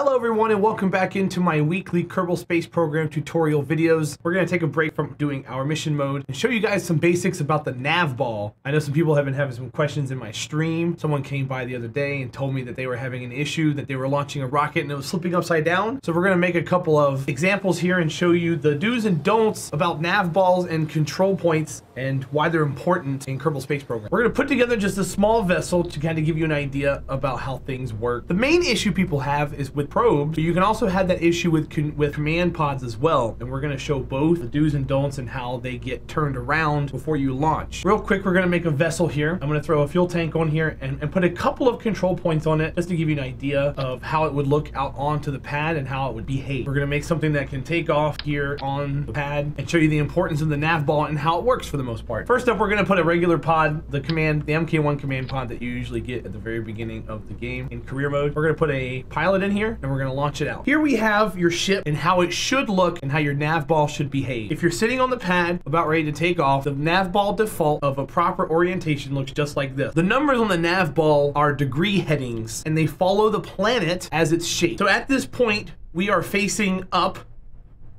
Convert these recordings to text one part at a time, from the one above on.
Hello everyone and welcome back into my weekly Kerbal Space Program tutorial videos. We're going to take a break from doing our mission mode and show you guys some basics about the Nav Ball. I know some people have been having some questions in my stream. Someone came by the other day and told me that they were having an issue, that they were launching a rocket and it was slipping upside down. So we're going to make a couple of examples here and show you the do's and don'ts about Nav Balls and control points and why they're important in Kerbal Space Program. We're going to put together just a small vessel to kind of give you an idea about how things work. The main issue people have is with probes, but you can also have that issue with command pods as well, and we're going to show both the do's and don'ts and how they get turned around before you launch. Real quick, we're going to make a vessel here. I'm going to throw a fuel tank on here and put a couple of control points on it just to give you an idea of how it would look out onto the pad and how it would behave. We're going to make something that can take off here on the pad and show you the importance of the nav ball and how it works for the most part. First up, we're going to put a regular pod, the MK1 command pod that you usually get at the very beginning of the game in career mode. We're going to put a pilot in here and we're going to launch it out. Here we have your ship and how it should look and how your nav ball should behave. If you're sitting on the pad about ready to take off, the nav ball default of a proper orientation looks just like this. The numbers on the nav ball are degree headings and they follow the planet as its shape. So at this point, we are facing up,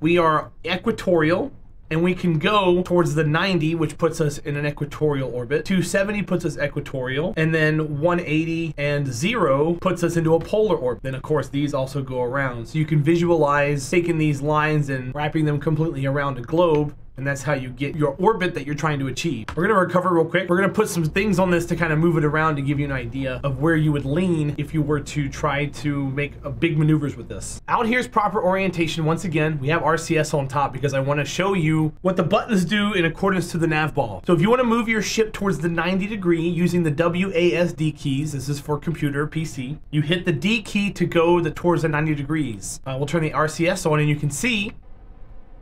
we are equatorial, and we can go towards the 90, which puts us in an equatorial orbit. 270 puts us equatorial, and then 180 and 0 puts us into a polar orbit. Then of course these also go around. So you can visualize taking these lines and wrapping them completely around a globe, and that's how you get your orbit that you're trying to achieve. We're gonna recover real quick. We're gonna put some things on this to kind of move it around to give you an idea of where you would lean if you were to try to make big maneuvers with this. Out here's proper orientation. Once again, we have RCS on top because I wanna show you what the buttons do in accordance to the nav ball. So if you wanna move your ship towards the 90 degree using the WASD keys, this is for computer, PC, you hit the D key to go towards the 90 degrees. We'll turn the RCS on and you can see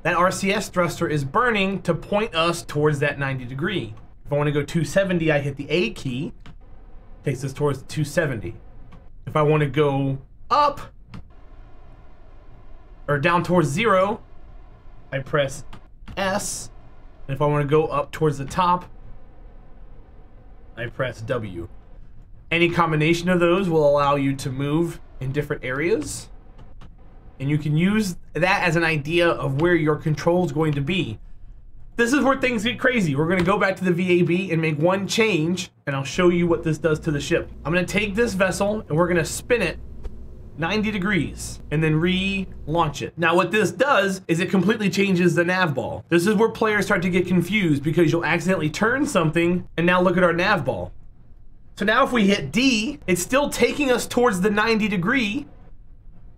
that RCS thruster is burning to point us towards that 90 degree. If I want to go 270, I hit the A key, takes us towards 270. If I want to go up or down towards 0, I press S. And if I want to go up towards the top, I press W. Any combination of those will allow you to move in different areas. And you can use that as an idea of where your control is going to be. This is where things get crazy. We're going to go back to the VAB and make one change, and I'll show you what this does to the ship. I'm going to take this vessel, and we're going to spin it 90 degrees, and then relaunch it. Now what this does is it completely changes the nav ball. This is where players start to get confused because you'll accidentally turn something, and now look at our nav ball. So now if we hit D, it's still taking us towards the 90 degree,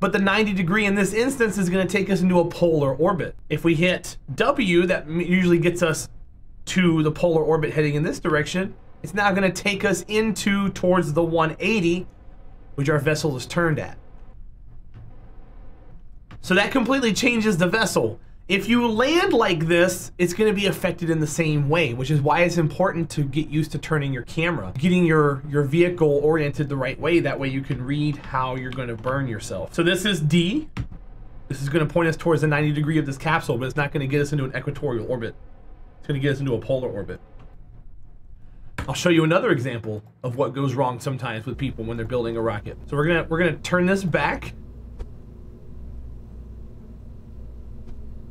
but the 90 degree in this instance is going to take us into a polar orbit. If we hit W, that usually gets us to the polar orbit heading in this direction. It's now going to take us towards the 180, which our vessel is turned at. So that completely changes the vessel. If you land like this, it's going to be affected in the same way, which is why it's important to get used to turning your camera, getting your vehicle oriented the right way. That way you can read how you're going to burn yourself. So this is D. This is going to point us towards the 90 degree of this capsule, but it's not going to get us into an equatorial orbit. It's going to get us into a polar orbit. I'll show you another example of what goes wrong sometimes with people when they're building a rocket. So we're going to turn this back.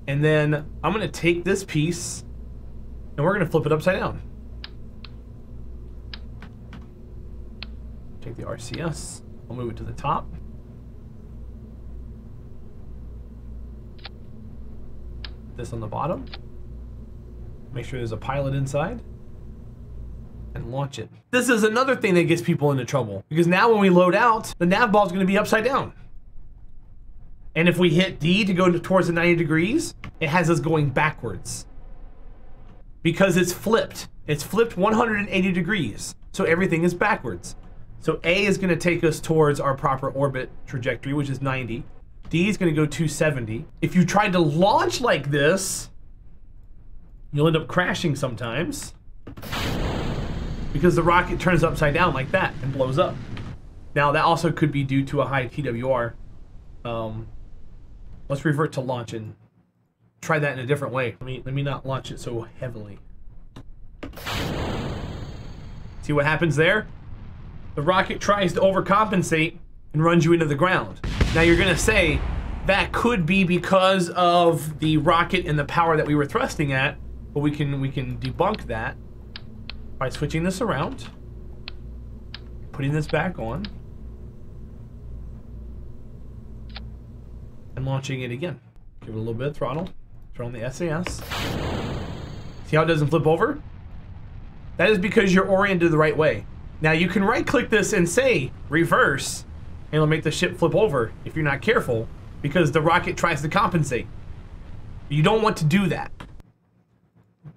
And then I'm gonna take this piece and we're gonna flip it upside down. Take the RCS, I'll move it to the top. This on the bottom. Make sure there's a pilot inside and launch it. This is another thing that gets people into trouble because now when we load out, the nav ball is gonna be upside down. And if we hit D to go towards the 90 degrees, it has us going backwards because it's flipped. It's flipped 180 degrees. So everything is backwards. So A is going to take us towards our proper orbit trajectory, which is 90. D is going to go 270. If you tried to launch like this, you'll end up crashing sometimes because the rocket turns upside down like that and blows up. Now that also could be due to a high TWR. Let's revert to launch and try that in a different way. Let me not launch it so heavily. See what happens there? The rocket tries to overcompensate and runs you into the ground. Now you're gonna say that could be because of the rocket and the power that we were thrusting at, but we can debunk that by switching this around, putting this back on, and launching it again. Give it a little bit of throttle, turn on the SAS. See how it doesn't flip over? That is because you're oriented the right way. Now you can right click this and say reverse, and it'll make the ship flip over if you're not careful, because the rocket tries to compensate. You don't want to do that.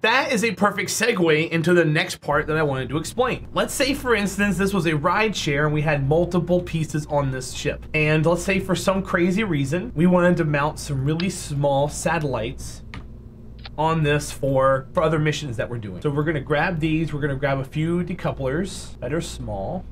That is a perfect segue into the next part that I wanted to explain. Let's say, for instance, this was a ride share and we had multiple pieces on this ship. And let's say for some crazy reason, we wanted to mount some really small satellites on this for other missions that we're doing. So we're gonna grab these, we're gonna grab a few decouplers that are small,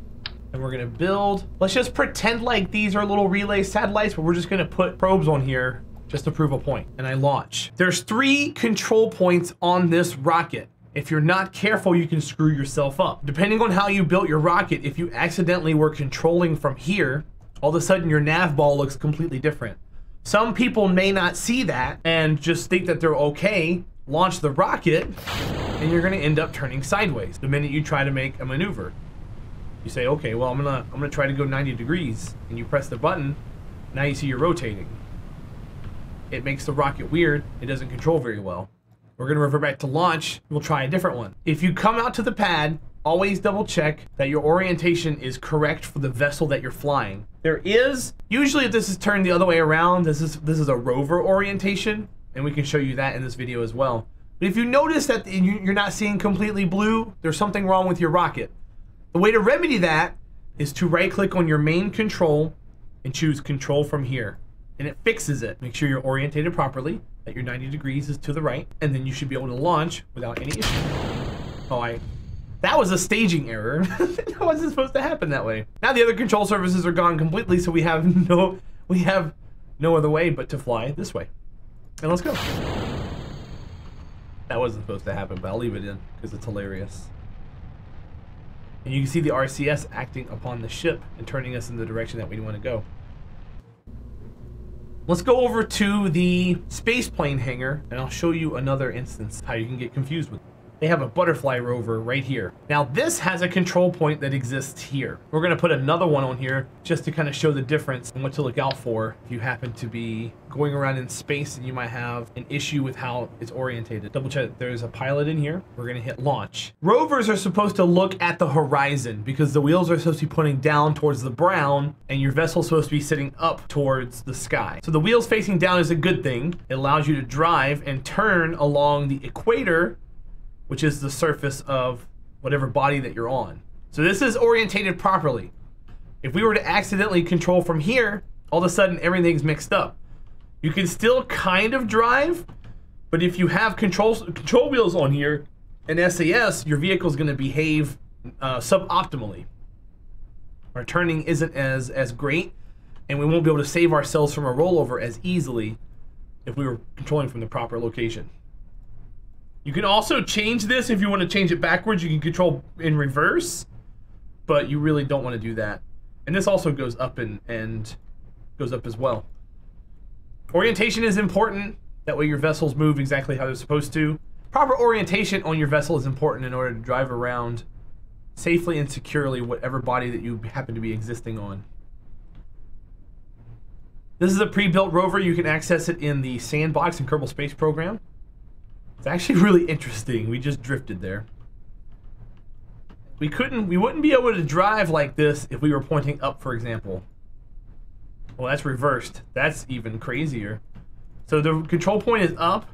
and we're gonna build, let's just pretend like these are little relay satellites, but we're just gonna put probes on here just to prove a point. And I launch. There's 3 control points on this rocket. If you're not careful, you can screw yourself up. Depending on how you built your rocket, if you accidentally were controlling from here, all of a sudden your nav ball looks completely different. Some people may not see that and just think that they're okay, launch the rocket, and you're gonna end up turning sideways the minute you try to make a maneuver. You say, okay, well, I'm gonna try to go 90 degrees, and you press the button, now you see you're rotating. It makes the rocket weird, it doesn't control very well. We're gonna revert back to launch, we'll try a different one. If you come out to the pad, always double check that your orientation is correct for the vessel that you're flying. There is, usually if this is turned the other way around, this is a rover orientation, and we can show you that in this video as well. But if you notice that you're not seeing completely blue, there's something wrong with your rocket. The way to remedy that is to right-click on your main control and choose control from here, and it fixes it. Make sure you're orientated properly, that your 90 degrees is to the right, and then you should be able to launch without any issue. That was a staging error. That wasn't supposed to happen that way. Now the other control surfaces are gone completely, so we have no other way but to fly this way. And let's go. That wasn't supposed to happen, but I'll leave it in because it's hilarious. And you can see the RCS acting upon the ship and turning us in the direction that we want to go. Let's go over to the space plane hangar, and I'll show you another instance how you can get confused with it. They have a butterfly rover right here. Now this has a control point that exists here. We're gonna put another one on here just to kind of show the difference and what to look out for if you happen to be going around in space and you might have an issue with how it's orientated. Double check that there's a pilot in here. We're gonna hit launch. Rovers are supposed to look at the horizon because the wheels are supposed to be pointing down towards the ground and your vessel's supposed to be sitting up towards the sky. So the wheels facing down is a good thing. It allows you to drive and turn along the equator, which is the surface of whatever body that you're on. So this is orientated properly. If we were to accidentally control from here, all of a sudden everything's mixed up. You can still kind of drive, but if you have control wheels on here and SAS, your vehicle's gonna behave suboptimally. Our turning isn't as great, and we won't be able to save ourselves from a rollover as easily if we were controlling from the proper location. You can also change this if you want to change it backwards. You can control in reverse, but you really don't want to do that. And this also goes up and goes up as well. Orientation is important. That way your vessels move exactly how they're supposed to. Proper orientation on your vessel is important in order to drive around safely and securely whatever body that you happen to be existing on. This is a pre-built rover. You can access it in the sandbox in Kerbal Space Program. It's actually really interesting. We just drifted there. We wouldn't be able to drive like this if we were pointing up, for example. Well, that's reversed. That's even crazier. So the control point is up.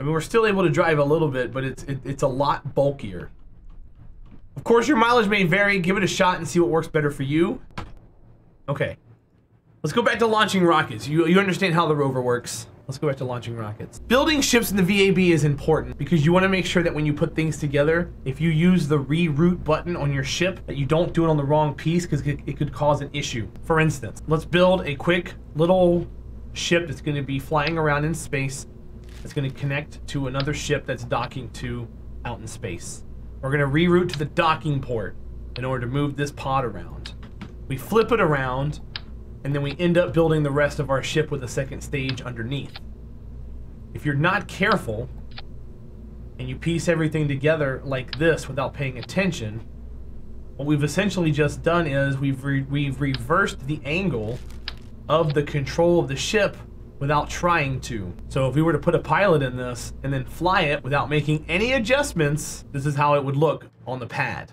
I mean, we're still able to drive a little bit, but it's a lot bulkier. Of course, your mileage may vary. Give it a shot and see what works better for you. Okay. Let's go back to launching rockets. You understand how the rover works. Let's go back to launching rockets. Building ships in the VAB is important because you want to make sure that when you put things together, if you use the reroute button on your ship, that you don't do it on the wrong piece because it could cause an issue. For instance, let's build a quick little ship that's going to be flying around in space. That's going to connect to another ship that's docking to out in space. We're going to reroute to the docking port in order to move this pod around. We flip it around and then we end up building the rest of our ship with a second stage underneath. If you're not careful and you piece everything together like this without paying attention, what we've essentially just done is we've reversed the angle of the control of the ship without trying to. So if we were to put a pilot in this and then fly it without making any adjustments, this is how it would look on the pad.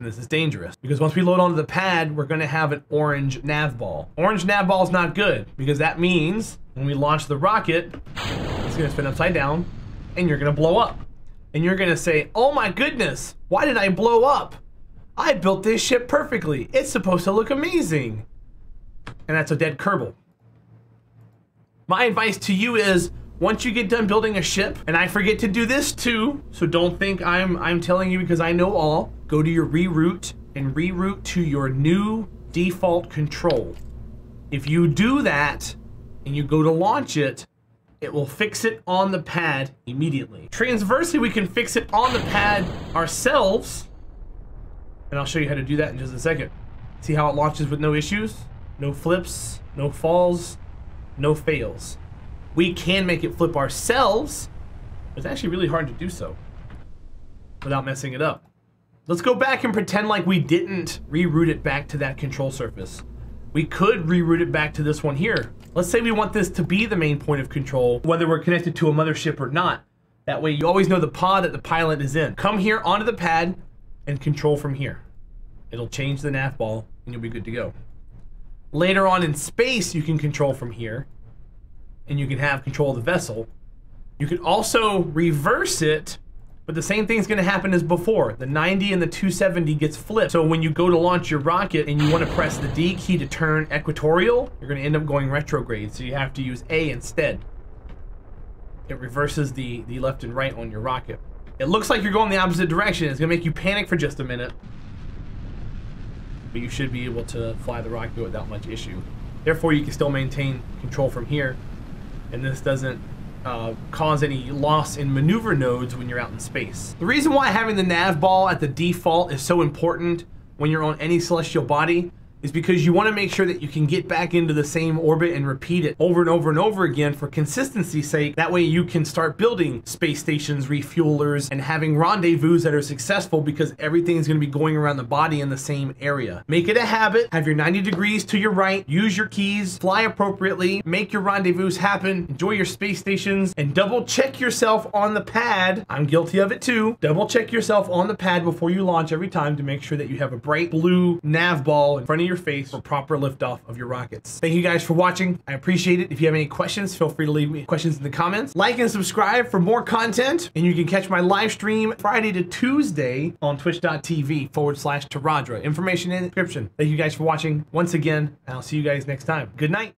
And this is dangerous because once we load onto the pad, we're gonna have an orange nav ball. Orange nav ball is not good because that means when we launch the rocket, it's gonna spin upside down and you're gonna blow up. And you're gonna say, oh my goodness, why did I blow up? I built this ship perfectly. It's supposed to look amazing. And that's a dead Kerbal. My advice to you is, once you get done building a ship, and I forget to do this too, so don't think I'm telling you because I know all, go to your reroute and reroute to your new default control. If you do that and you go to launch it, it will fix it on the pad immediately. Transversely, we can fix it on the pad ourselves, and I'll show you how to do that in just a second. See how it launches with no issues, no flips, no falls, no fails. We can make it flip ourselves, but it's actually really hard to do so without messing it up. Let's go back and pretend like we didn't reroute it back to that control surface. We could reroute it back to this one here. Let's say we want this to be the main point of control, whether we're connected to a mothership or not. That way you always know the pod that the pilot is in. Come here onto the pad and control from here. It'll change the nav ball and you'll be good to go. Later on in space, you can control from here and you can have control of the vessel. You could also reverse it, but the same thing's gonna happen as before. The 90 and the 270 gets flipped. So when you go to launch your rocket and you wanna press the D key to turn equatorial, you're gonna end up going retrograde, so you have to use A instead. It reverses the left and right on your rocket. It looks like you're going the opposite direction. It's gonna make you panic for just a minute. But you should be able to fly the rocket without much issue. Therefore, you can still maintain control from here, and this doesn't cause any loss in maneuver nodes when you're out in space. The reason why having the nav ball at the default is so important when you're on any celestial body is because you want to make sure that you can get back into the same orbit and repeat it over and over and over again for consistency's sake. That way you can start building space stations, refuelers, and having rendezvous that are successful because everything is going to be going around the body in the same area. Make it a habit, have your 90 degrees to your right, use your keys, fly appropriately, make your rendezvous happen, enjoy your space stations, and double check yourself on the pad. I'm guilty of it too. Double check yourself on the pad before you launch every time to make sure that you have a bright blue nav ball in front of your face for proper liftoff of your rockets. Thank you guys for watching. I appreciate it. If you have any questions, feel free to leave me questions in the comments. Like and subscribe for more content, and you can catch my live stream Friday to Tuesday on twitch.tv/Terahdra. Information in the description. Thank you guys for watching once again, and I'll see you guys next time. Good night.